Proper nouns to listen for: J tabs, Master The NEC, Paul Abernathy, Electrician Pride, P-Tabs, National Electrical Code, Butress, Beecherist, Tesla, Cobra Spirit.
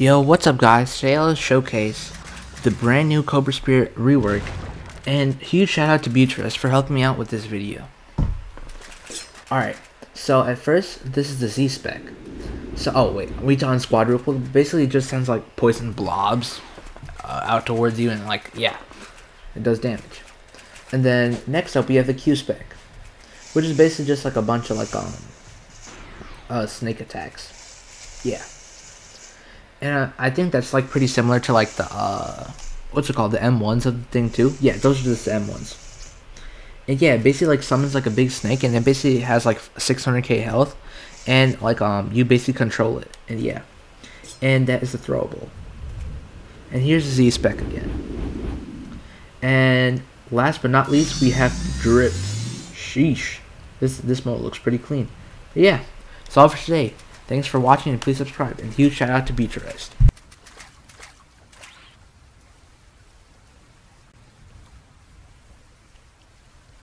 Yo, what's up guys? Today I'll showcase the brand new Cobra Spirit rework, and huge shout out to Butress for helping me out with this video. Alright, so at first this is the Z spec. So we done quadruple. Basically it just sends like poison blobs out towards you, and like it does damage. And then next up we have the Q spec, which is basically just like a bunch of like snake attacks. And I think that's like pretty similar to like the the M1s of the thing too. Yeah, those are just the M1s. And yeah, it basically like summons like a big snake, and it basically has like 600k health, and like you basically control it. And yeah, and that is the throwable. And here's the Z spec again. And last but not least, we have drip. Sheesh, this mode looks pretty clean. But yeah, that's all for today. Thanks for watching, and please subscribe, and huge shout out to Beecherist.